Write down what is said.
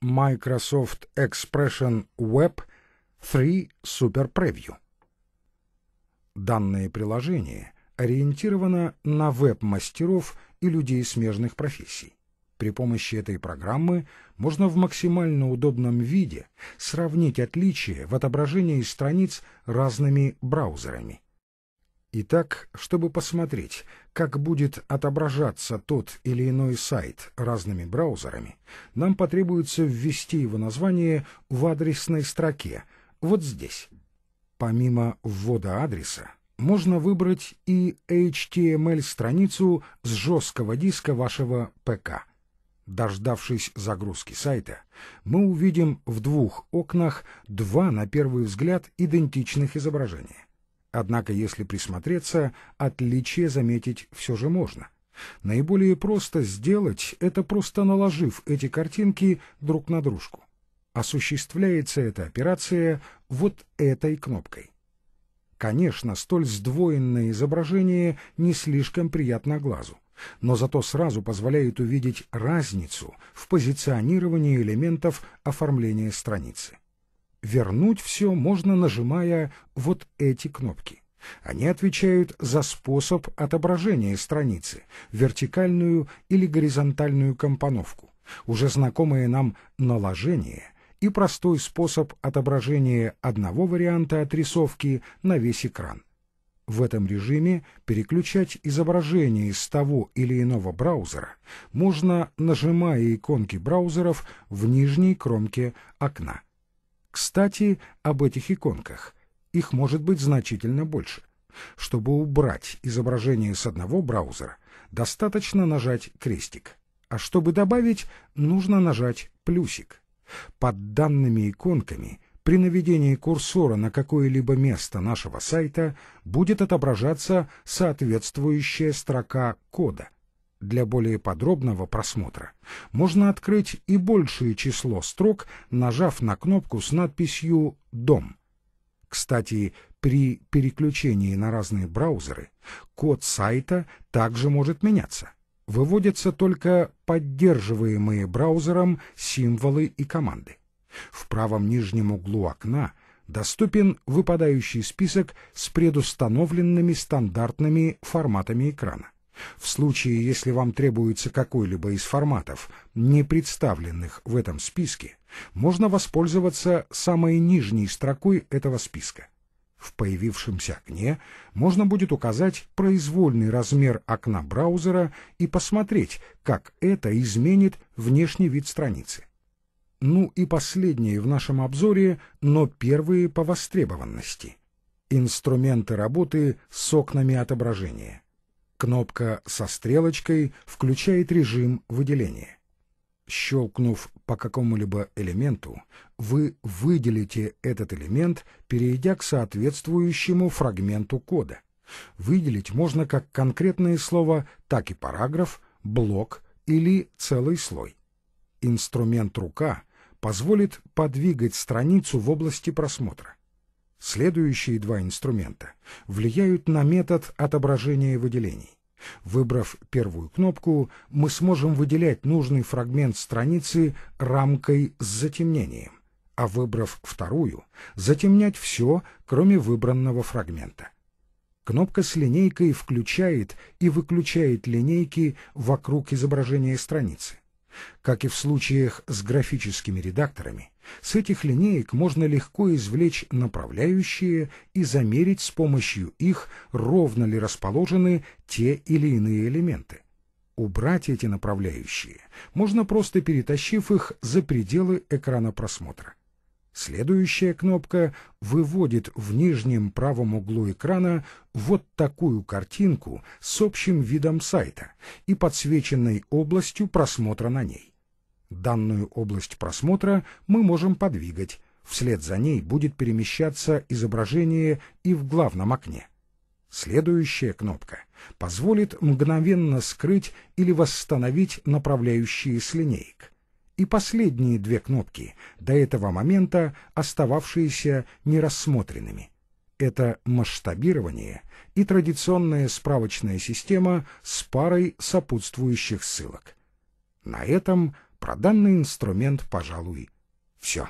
Microsoft Expression Web 3 Super Preview. Данное приложение ориентировано на веб-мастеров и людей смежных профессий. При помощи этой программы можно в максимально удобном виде сравнить отличия в отображении страниц разными браузерами. Итак, чтобы посмотреть, как будет отображаться тот или иной сайт разными браузерами, нам потребуется ввести его название в адресной строке, вот здесь. Помимо ввода адреса, можно выбрать и HTML-страницу с жесткого диска вашего ПК. Дождавшись загрузки сайта, мы увидим в двух окнах два, на первый взгляд, идентичных изображения. Однако, если присмотреться, отличие заметить все же можно. Наиболее просто сделать это, просто наложив эти картинки друг на дружку. Осуществляется эта операция вот этой кнопкой. Конечно, столь сдвоенное изображение не слишком приятно глазу, но зато сразу позволяет увидеть разницу в позиционировании элементов оформления страницы. Вернуть все можно, нажимая вот эти кнопки. Они отвечают за способ отображения страницы, вертикальную или горизонтальную компоновку, уже знакомое нам наложение и простой способ отображения одного варианта отрисовки на весь экран. В этом режиме переключать изображение из того или иного браузера можно, нажимая иконки браузеров в нижней кромке окна. Кстати, об этих иконках. Их может быть значительно больше. Чтобы убрать изображение с одного браузера, достаточно нажать крестик. А чтобы добавить, нужно нажать плюсик. Под данными иконками при наведении курсора на какое-либо место нашего сайта будет отображаться соответствующая строка кода. Для более подробного просмотра можно открыть и большее число строк, нажав на кнопку с надписью «Дом». Кстати, при переключении на разные браузеры код сайта также может меняться. Выводятся только поддерживаемые браузером символы и команды. В правом нижнем углу окна доступен выпадающий список с предустановленными стандартными форматами экрана. В случае, если вам требуется какой-либо из форматов, не представленных в этом списке, можно воспользоваться самой нижней строкой этого списка. В появившемся окне можно будет указать произвольный размер окна браузера и посмотреть, как это изменит внешний вид страницы. Ну и последние в нашем обзоре, но первые по востребованности. Инструменты работы с окнами отображения. Кнопка со стрелочкой включает режим выделения. Щелкнув по какому-либо элементу, вы выделите этот элемент, перейдя к соответствующему фрагменту кода. Выделить можно как конкретное слово, так и параграф, блок или целый слой. Инструмент «Рука» позволит подвигать страницу в области просмотра. Следующие два инструмента влияют на метод отображения выделений. Выбрав первую кнопку, мы сможем выделять нужный фрагмент страницы рамкой с затемнением, а выбрав вторую, затемнять все, кроме выбранного фрагмента. Кнопка с линейкой включает и выключает линейки вокруг изображения страницы. Как и в случаях с графическими редакторами, с этих линеек можно легко извлечь направляющие и замерить с помощью их, ровно ли расположены те или иные элементы. Убрать эти направляющие можно, просто перетащив их за пределы экрана просмотра. Следующая кнопка выводит в нижнем правом углу экрана вот такую картинку с общим видом сайта и подсвеченной областью просмотра на ней. Данную область просмотра мы можем подвигать, вслед за ней будет перемещаться изображение и в главном окне. Следующая кнопка позволит мгновенно скрыть или восстановить направляющие с линеек. И последние две кнопки, до этого момента остававшиеся нерассмотренными. Это масштабирование и традиционная справочная система с парой сопутствующих ссылок. На этом Про данный инструмент, пожалуй, все.